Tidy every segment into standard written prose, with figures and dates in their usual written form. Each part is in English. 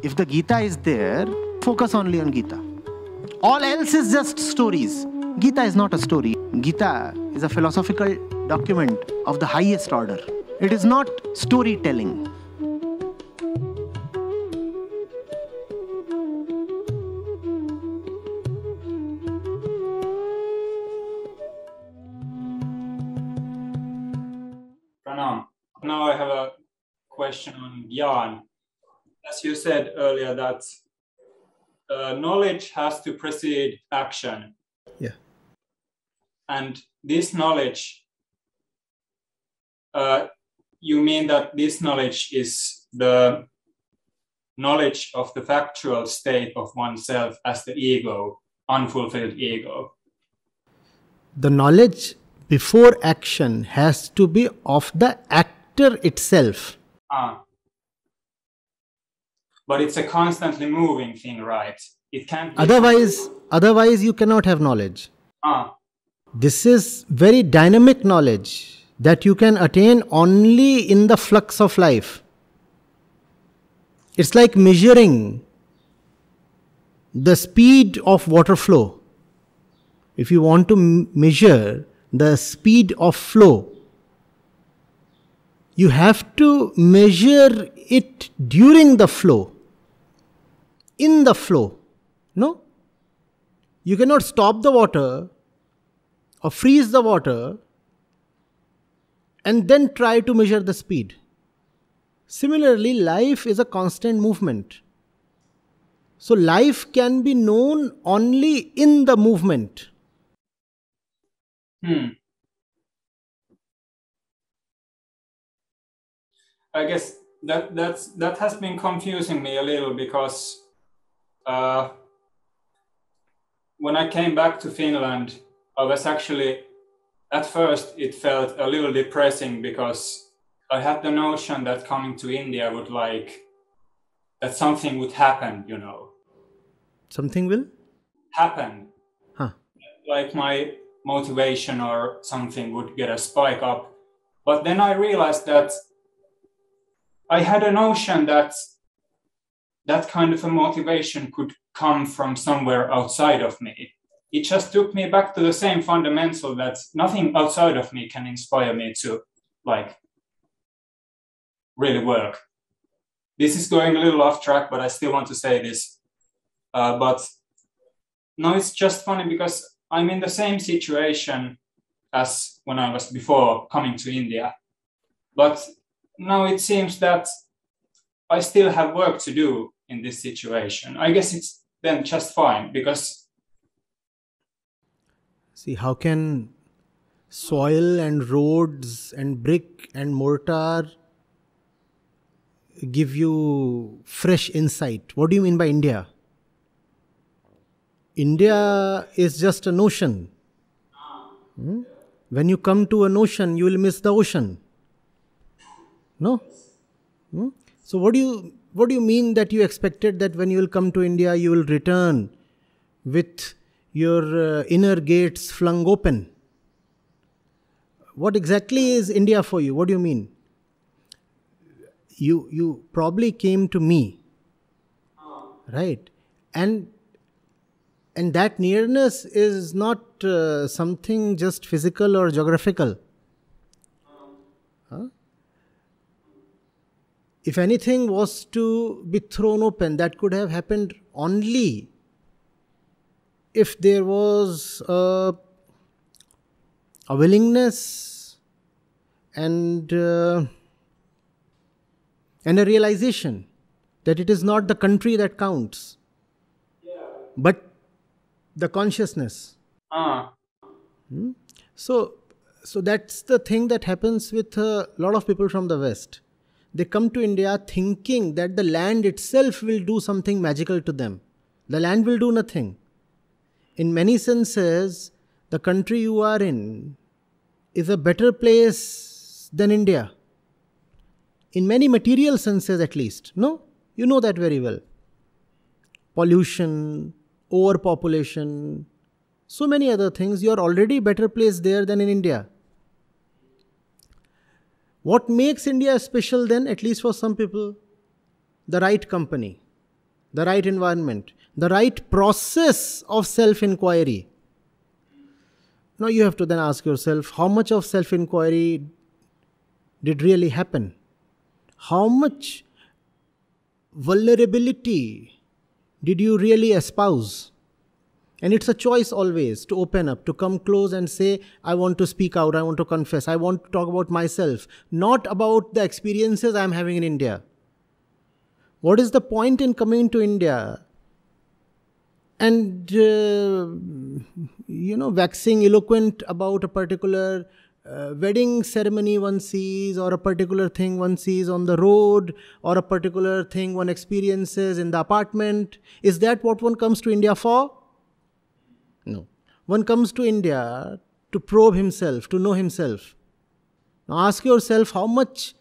If the Gita is there, focus only on Gita. All else is just stories. Gita is not a story. Gita is a philosophical document of the highest order. It is not storytelling. Pranam, now I have a question on Gyaan. As you said earlier, that knowledge has to precede action. Yeah. And this knowledge, you mean that this knowledge is the knowledge of the factual state of oneself as the ego, unfulfilled ego? The knowledge before action has to be of the actor itself. Ah. But it's a constantly moving thing, right? It can't be. Otherwise you cannot have knowledge. Ah. This is very dynamic knowledge that you can attain only in the flux of life. It's like measuring the speed of water flow. If you want to measure the speed of flow, you have to measure it during the flow, in the flow. No? You cannot stop the water or freeze the water and then try to measure the speed. Similarly, life is a constant movement. So life can be known only in the movement. I guess that has been confusing me a little, because when I came back to Finland, I was actually, at first it felt a little depressing, because I had the notion that coming to India would that something would happen, you know. Something will? Happen. Huh. Like my motivation or something would get a spike up. But then I realized that I had a notion that that kind of a motivation could come from somewhere outside of me. It just took me back to the same fundamental that nothing outside of me can inspire me to, really work. This is going a little off track, but I still want to say this. But no, it's just funny because I'm in the same situation as when I was before coming to India. But now it seems that I still have work to do in this situation. I guess it's then just fine, because... See, how can soil and roads and brick and mortar give you fresh insight? What do you mean by India? India is just a notion. Hmm? When you come to a notion, you will miss the ocean. No? Hmm? So what do you mean that you expected that when you will come to India, you will return with your inner gates flung open? What exactly is India for you? What do you mean? You probably came to me, right? And that nearness is not something just physical or geographical. Huh? If anything was to be thrown open, that could have happened only if there was a willingness and a realization that it is not the country that counts, but the consciousness. Hmm? So that's the thing that happens with a lot of people from the West. They come to India thinking that the land itself will do something magical to them. The land will do nothing. In many senses, the country you are in is a better place than India. In many material senses at least. No? You know that very well. Pollution, overpopulation, so many other things. You are already better placed there than in India. What makes India special then, at least for some people? The right company. the right environment, the right process of self-inquiry. Now you have to then ask yourself, how much of self-inquiry did really happen? How much vulnerability did you really espouse? And it's a choice always to open up, to come close and say, I want to speak out, I want to confess, I want to talk about myself, not about the experiences I'm having in India. What is the point in coming to India and, waxing eloquent about a particular wedding ceremony one sees, or a particular thing one sees on the road, or a particular thing one experiences in the apartment? Is that what one comes to India for? No. One comes to India to probe himself, to know himself. Now ask yourself, how much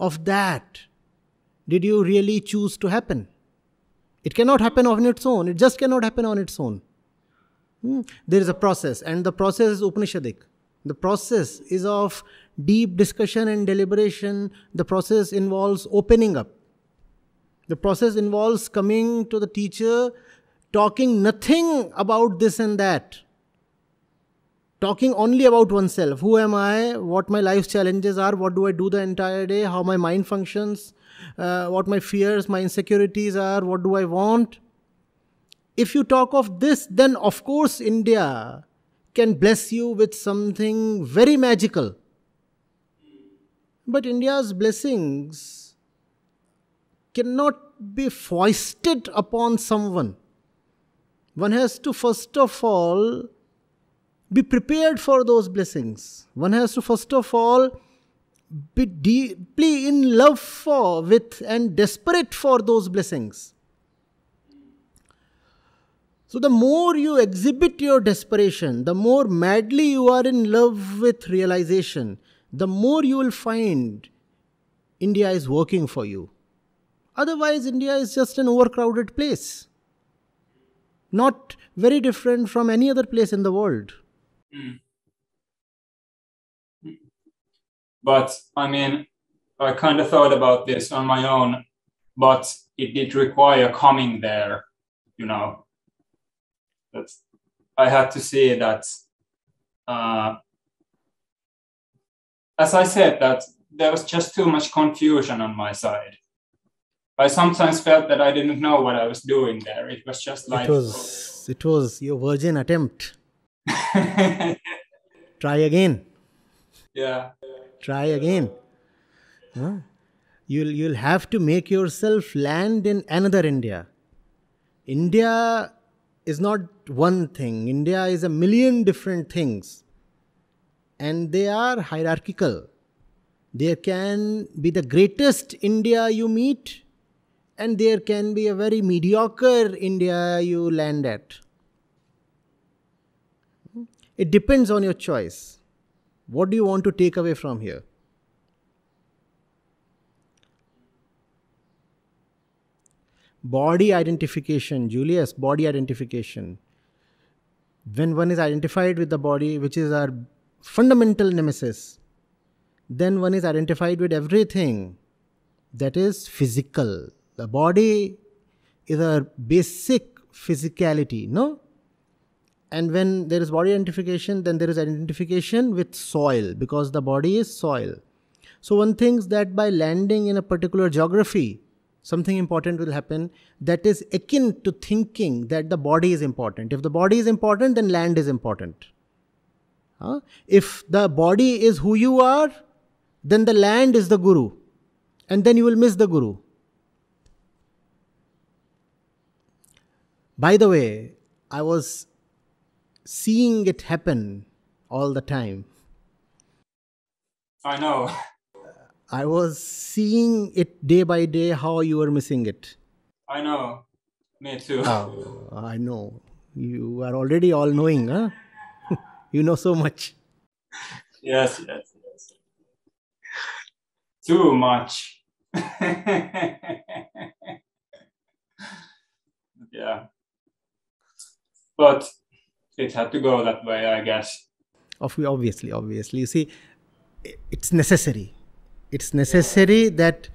of that did you really choose to happen? It cannot happen on its own. It just cannot happen on its own. There is a process, and the process is Upanishadic. The process is of deep discussion and deliberation. The process involves opening up. The process involves coming to the teacher, talking nothing about this and that. Talking only about oneself. Who am I? What my life's challenges are? What do I do the entire day? How my mind functions? What my fears, my insecurities are? What do I want? If you talk of this, then of course India can bless you with something very magical. But India's blessings cannot be foisted upon someone. One has to first of all be prepared for those blessings. One has to first of all be deeply in love with and desperate for those blessings. So the more you exhibit your desperation, the more madly you are in love with realization, the more you will find India is working for you. Otherwise, India is just an overcrowded place. Not very different from any other place in the world. Mm. But I mean, I kind of thought about this on my own, but it did require coming there, you know. That's, I had to say that, as I said, that there was just too much confusion on my side. I sometimes felt that I didn't know what I was doing there. It was just like... It was your virgin attempt. Try again. Yeah. Try again. Huh? You'll have to make yourself land in another India. India is not one thing. India is a million different things. And they are hierarchical. There can be the greatest India you meet, and there can be a very mediocre India you land at. It depends on your choice. What do you want to take away from here? Body identification, Julius, body identification. When one is identified with the body, which is our fundamental nemesis, then one is identified with everything that is physical. The body is a basic physicality, no? And when there is body identification, then there is identification with soil, because the body is soil. So one thinks that by landing in a particular geography, something important will happen that is akin to thinking that the body is important. If the body is important, then land is important. Huh? If the body is who you are, then the land is the guru. And then you will miss the guru. By the way, I was seeing it happen all the time. I know. I was seeing it day by day, how you were missing it. I know. Me too. Oh, I know. You are already all-knowing, huh? You know so much. Yes, yes, yes. Too much. Yeah. But it had to go that way, I guess. Obviously. You see, it's necessary. It's necessary that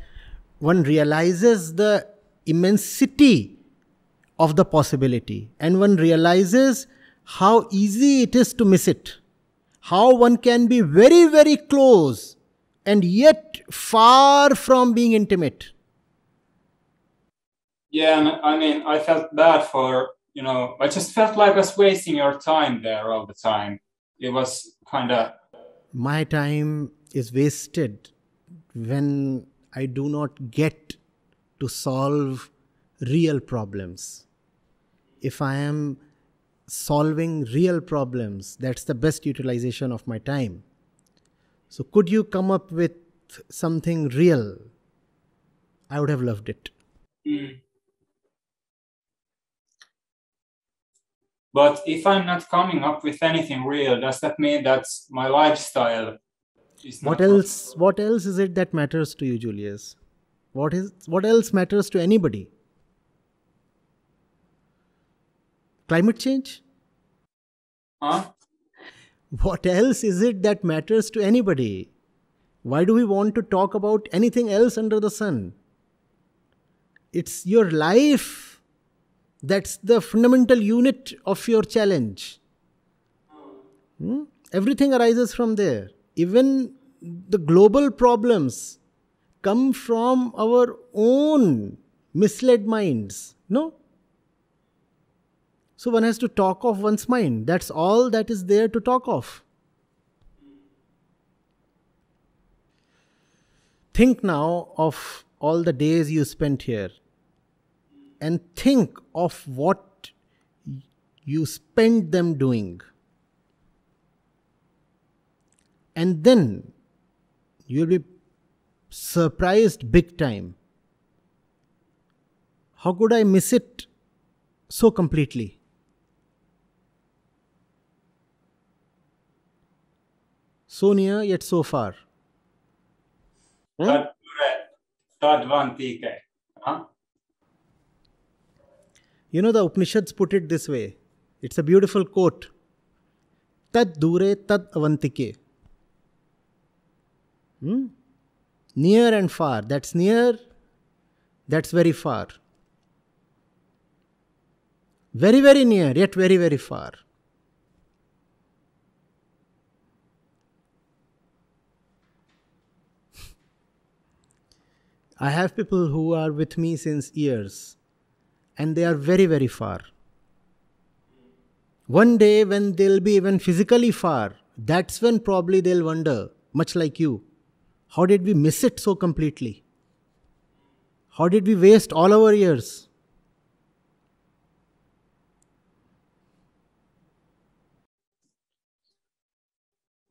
one realizes the immensity of the possibility, and one realizes how easy it is to miss it, how one can be very, very close and yet far from being intimate. Yeah, and I mean, I felt bad for, you know, I just felt like I was wasting your time there all the time. It was kind of... My time is wasted when I do not get to solve real problems. If I am solving real problems, that's the best utilization of my time. So could you come up with something real? I would have loved it. Mm. But if I'm not coming up with anything real, does that mean that's my lifestyle? What else is it that matters to you, Julius? What else matters to anybody? Climate change? Huh? What else is it that matters to anybody? Why do we want to talk about anything else under the sun? It's your life. That's the fundamental unit of your challenge. Hmm? Everything arises from there. Even the global problems come from our own misled minds. No? So one has to talk of one's mind. That's all that is there to talk of. Think now of all the days you spent here. And think of what you spend them doing. And then you'll be surprised big time. How could I miss it so completely? So near yet so far. Tad dure tad avantike. Huh? You know, the Upanishads put it this way. It's a beautiful quote. Tad dure tad avantike. Hmm? Near and far. That's near. That's very far. Very, very near, yet very, very far. I have people who are with me since years. And they are very, very far. One day when they'll be even physically far, that's when probably they'll wonder, much like you, how did we miss it so completely? How did we waste all our years?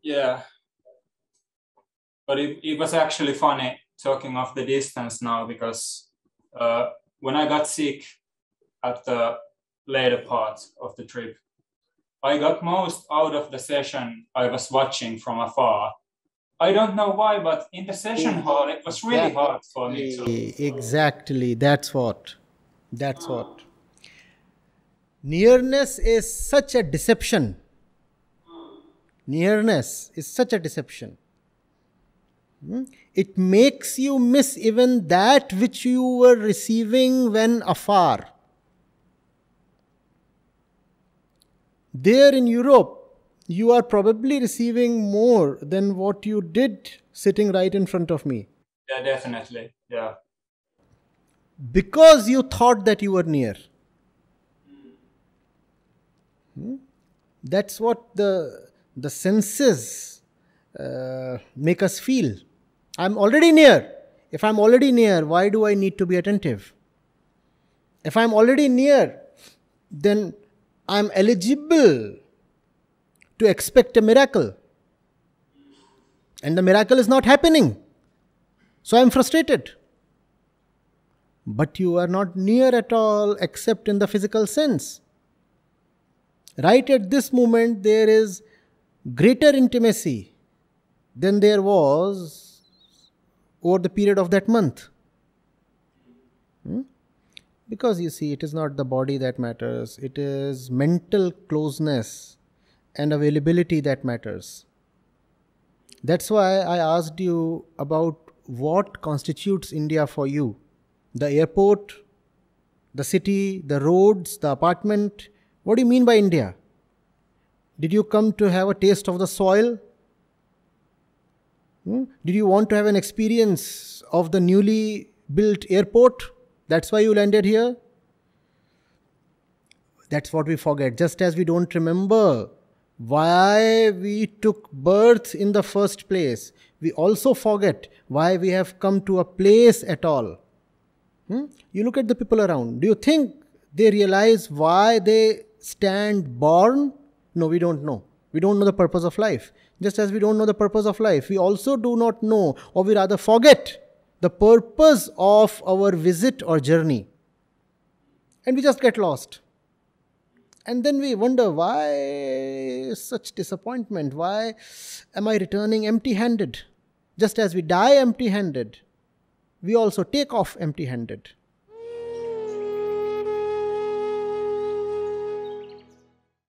Yeah. But it was actually funny talking of the distance now, because when I got sick, at the later part of the trip, I got most out of the session I was watching from afar. I don't know why, but in the session hall, it was really hard for me to... Exactly, that's what. That's what. Nearness is such a deception. Nearness is such a deception. It makes you miss even that which you were receiving when afar. There in Europe, you are probably receiving more than what you did sitting right in front of me. Yeah, definitely. Yeah. Because you thought that you were near. Hmm? That's what the senses make us feel. I'm already near. If I'm already near, why do I need to be attentive? If I'm already near, then I'm eligible to expect a miracle. And the miracle is not happening. So I'm frustrated. But you are not near at all except in the physical sense. Right at this moment, there is greater intimacy than there was over the period of that month. Hmm? Because you see, it is not the body that matters, it is mental closeness and availability that matters. That's why I asked you about what constitutes India for you. The airport, the city, the roads, the apartment. What do you mean by India? Did you come to have a taste of the soil? Did you want to have an experience of the newly built airport? That's why you landed here? That's what we forget. Just as we don't remember why we took birth in the first place, we also forget why we have come to a place at all. You look at the people around. Do you think they realize why they stand born? No, we don't know. We don't know the purpose of life. Just as we don't know the purpose of life, we also do not know, or we rather forget, the purpose of our visit or journey. And we just get lost. And then we wonder, why such disappointment? Why am I returning empty-handed? Just as we die empty-handed, we also take off empty-handed.